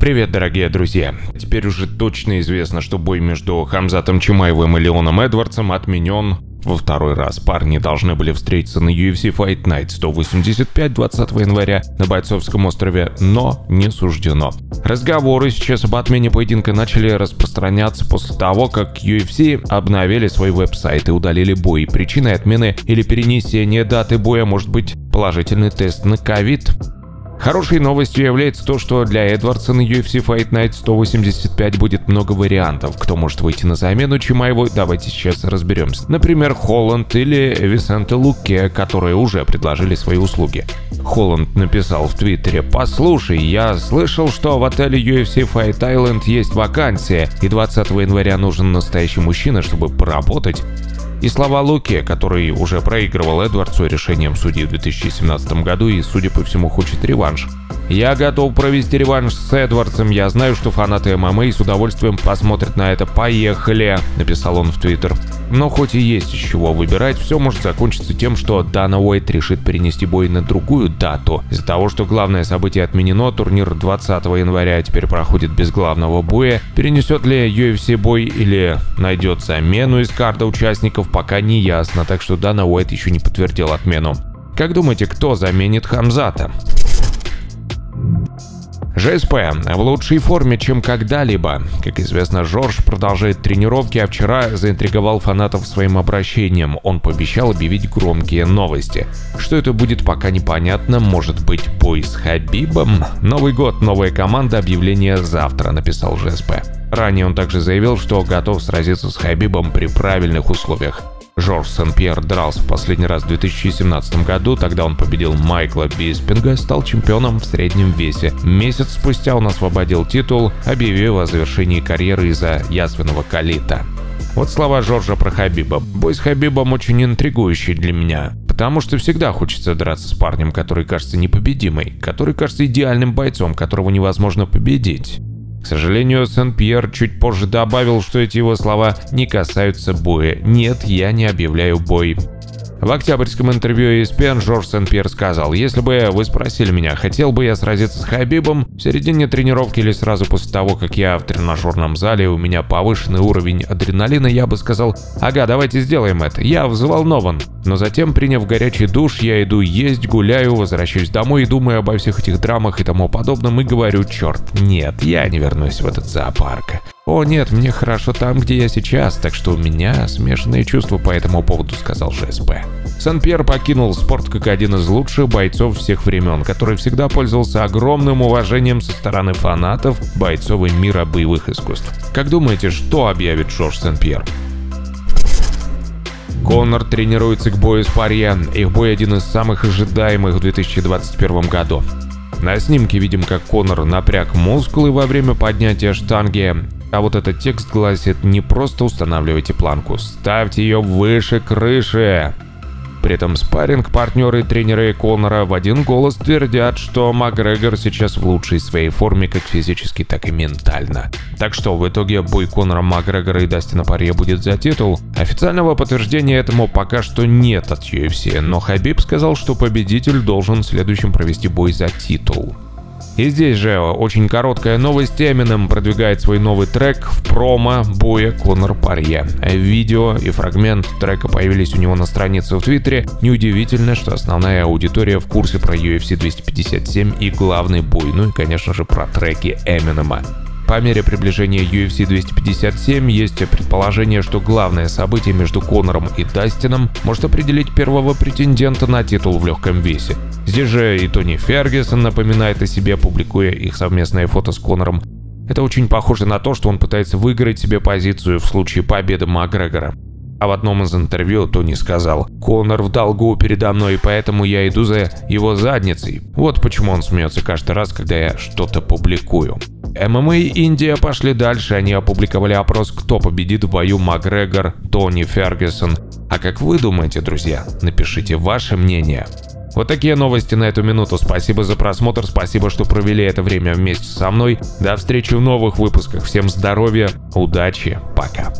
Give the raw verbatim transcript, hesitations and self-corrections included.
Привет, дорогие друзья! Теперь уже точно известно, что бой между Хамзатом Чимаевым и Леоном Эдвардсом отменен во второй раз. Парни должны были встретиться на ю эф си Fight Night сто восемьдесят пять двадцатого января на Бойцовском острове, но не суждено. Разговоры сейчас об отмене поединка начали распространяться после того, как ю эф си обновили свой веб-сайт и удалили бой. Причиной отмены или перенесения даты боя может быть положительный тест на ковид. Хорошей новостью является то, что для Эдвардса на ю эф си Fight Night сто восемьдесят пять будет много вариантов, кто может выйти на замену Чимаеву. Давайте сейчас разберемся. Например, Холланд или Висенте Луке, которые уже предложили свои услуги. Холланд написал в Твиттере: «Послушай, я слышал, что в отеле ю эф си Fight Island есть вакансия, и двадцатого января нужен настоящий мужчина, чтобы поработать». И слова Луке, который уже проигрывал Эдвардсу решением судьи в две тысячи семнадцатом году и, судя по всему, хочет реванш. «Я готов провести реванш с Эдвардсом, я знаю, что фанаты эм эм а с удовольствием посмотрят на это, поехали», — написал он в Твиттер. Но хоть и есть из чего выбирать, все может закончиться тем, что Дана Уайт решит перенести бой на другую дату. Из-за того, что главное событие отменено, турнир двадцатого января теперь проходит без главного боя. Перенесет ли ю эф си бой или найдет замену из карда участников, пока не ясно, так что Дана Уайт еще не подтвердил отмену. Как думаете, кто заменит Хамзата? жэ эс пэ в лучшей форме, чем когда-либо. Как известно, Жорж продолжает тренировки, а вчера заинтриговал фанатов своим обращением. Он пообещал объявить громкие новости. Что это будет, пока непонятно. Может быть, бой с Хабибом? «Новый год, новая команда, объявление завтра», — написал жэ эс пэ. Ранее он также заявил, что готов сразиться с Хабибом при правильных условиях. Жорж Сен-Пьер дрался в последний раз в две тысячи семнадцатом году, тогда он победил Майкла Биспинга, стал чемпионом в среднем весе. Месяц спустя он освободил титул, объявив о завершении карьеры из-за язвенного колита. Вот слова Жоржа про Хабиба. «Бой с Хабибом очень интригующий для меня, потому что всегда хочется драться с парнем, который кажется непобедимой, который кажется идеальным бойцом, которого невозможно победить». К сожалению, Сен-Пьер чуть позже добавил, что эти его слова не касаются боя. «Нет, я не объявляю бой». В октябрьском интервью и эс пи эн Жорж Сен-Пьер сказал: «Если бы вы спросили меня, хотел бы я сразиться с Хабибом в середине тренировки или сразу после того, как я в тренажерном зале, у меня повышенный уровень адреналина, я бы сказал: ага, давайте сделаем это, я взволнован. Но затем, приняв горячий душ, я иду есть, гуляю, возвращаюсь домой и думаю обо всех этих драмах и тому подобном и говорю: черт, нет, я не вернусь в этот зоопарк. О нет, мне хорошо там, где я сейчас, так что у меня смешанные чувства по этому поводу», — сказал жэ эс пэ. Сен-Пьер покинул спорт как один из лучших бойцов всех времен, который всегда пользовался огромным уважением со стороны фанатов, бойцов и мира боевых искусств. Как думаете, что объявит Жорж Сен-Пьер? Конор тренируется к бою с Порье. Их бой один из самых ожидаемых в две тысячи двадцать первом году. На снимке видим, как Конор напряг мускулы во время поднятия штанги. А вот этот текст гласит: «Не просто устанавливайте планку, ставьте ее выше крыши». При этом спарринг-партнеры и тренеры Конора в один голос твердят, что МакГрегор сейчас в лучшей своей форме как физически, так и ментально. Так что в итоге бой Конора МакГрегора и Дастина Порье будет за титул. Официального подтверждения этому пока что нет от ю эф си, но Хабиб сказал, что победитель должен следующим провести бой за титул. И здесь же очень короткая новость. Эминем продвигает свой новый трек в промо боя Конор Порье. Видео и фрагмент трека появились у него на странице в Твиттере. Неудивительно, что основная аудитория в курсе про ю эф си двести пятьдесят семь и главный бой, ну и, конечно же, про треки Эминема. По мере приближения ю эф си двести пятьдесят семь есть предположение, что главное событие между Конором и Дастином может определить первого претендента на титул в легком весе. Здесь же и Тони Фергюсон напоминает о себе, публикуя их совместное фото с Конором. Это очень похоже на то, что он пытается выиграть себе позицию в случае победы МакГрегора. А в одном из интервью Тони сказал: «Конор в долгу передо мной, и поэтому я иду за его задницей. Вот почему он смеется каждый раз, когда я что-то публикую». эм эм а и Индия пошли дальше, они опубликовали опрос, кто победит в бою МакГрегор, Тони Фергюсон. А как вы думаете, друзья? Напишите ваше мнение. Вот такие новости на эту минуту. Спасибо за просмотр, спасибо, что провели это время вместе со мной. До встречи в новых выпусках. Всем здоровья, удачи, пока.